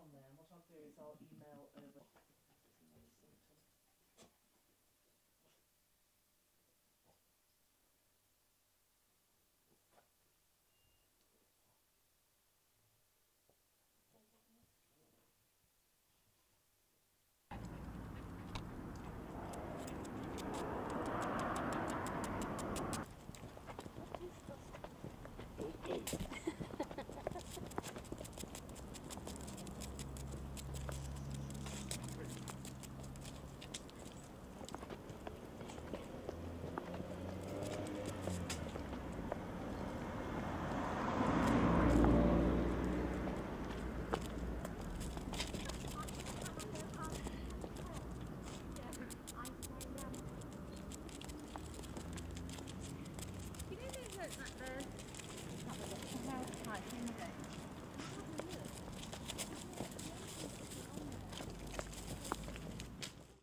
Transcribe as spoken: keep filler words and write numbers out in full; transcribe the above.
on them. What I'll do is I'll email over.